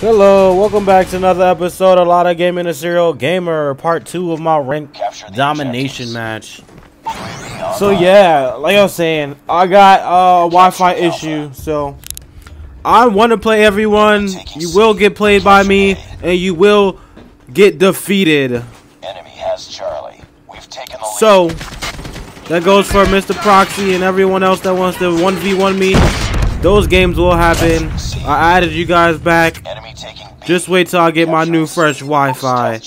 Hello, welcome back to another episode of Lotta Gaming, a serial gamer, part 2 of my ranked domination match. So yeah, like I was saying, I got a Wi-Fi issue, so I want to play everyone. You will get played by me, and you will get defeated. So that goes for Mr. Proxy and everyone else that wants to 1v1 me. Those games will happen. I added you guys back. Just wait till I get my new fresh Wi-Fi,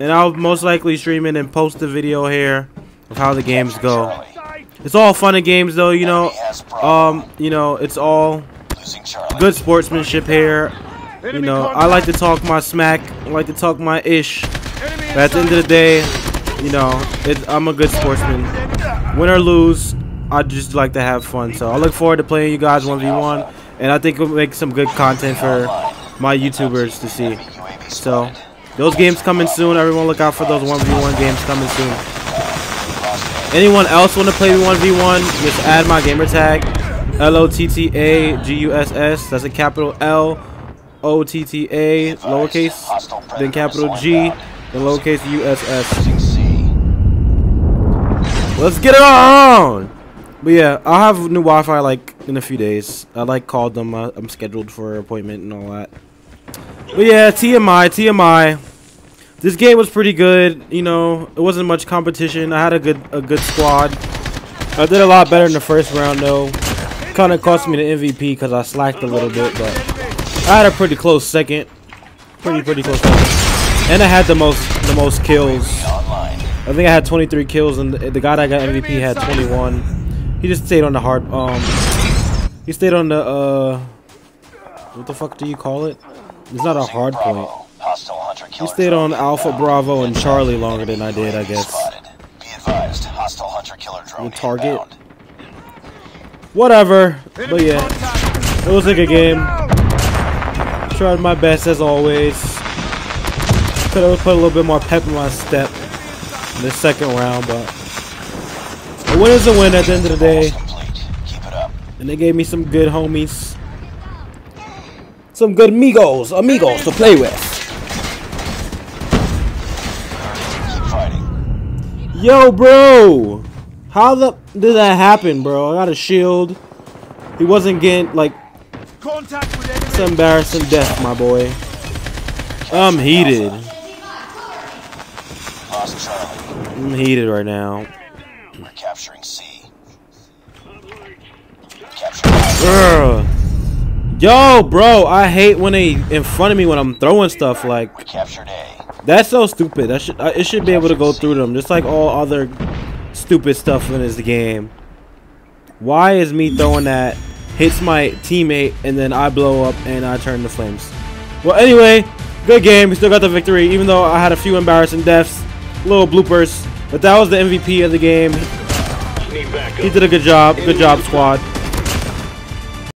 and I'll most likely stream it and post a video here of how the games go. It's all fun and games, though, you know. It's all good sportsmanship here. You know, I like to talk my smack. I like to talk my ish. But at the end of the day, you know, I'm a good sportsman. Win or lose, I just like to have fun. So I look forward to playing you guys 1v1, and I think it'll make some good content for my YouTubers to see. So those games coming soon. Everyone look out for those 1v1 games coming soon. Anyone else want to play 1v1, just add my gamer tag, LOTTAGUSS. That's a capital LOTTA, lowercase, then capital G, then lowercase USS. Let's get it on! But yeah, I'll have new Wi-Fi like in a few days. I like called them. I'm scheduled for an appointment and all that. But yeah, TMI. This game was pretty good. You know, it wasn't much competition. I had a good squad. I did a lot better in the first round though. Kind of cost me the MVP because I slacked a little bit, but I had a pretty close second. Pretty close second. And I had the most kills. I think I had 23 kills, and the guy that got MVP had 21. He just stayed on the hard, he stayed on the, what the fuck do you call it? It's not a hard point. He stayed on Alpha, Bravo, and Charlie longer than I did, I guess. The target. Whatever. But yeah, it was a good game. Tried my best as always. Could have put a little bit more pep in my step in the second round, but a win is a win at the end of the day. Keep it up. And they gave me some good homies. Some good amigos to play with. Yo, bro! How the did that happen, bro? I got a shield. He wasn't getting, like, it's embarrassing death, my boy. I'm heated. I'm heated right now. We're capturing C. Yo, bro, I hate when they in front of me when I'm throwing stuff like. We captured A. That's so stupid. That should it should be able to go through them, just like all other stupid stuff in this game. Why is me throwing that hits my teammate and then I blow up and I turn to flames? Well, anyway, good game. We still got the victory, even though I had a few embarrassing deaths, little bloopers. But that was the MVP of the game. He did a good job. Good job, squad.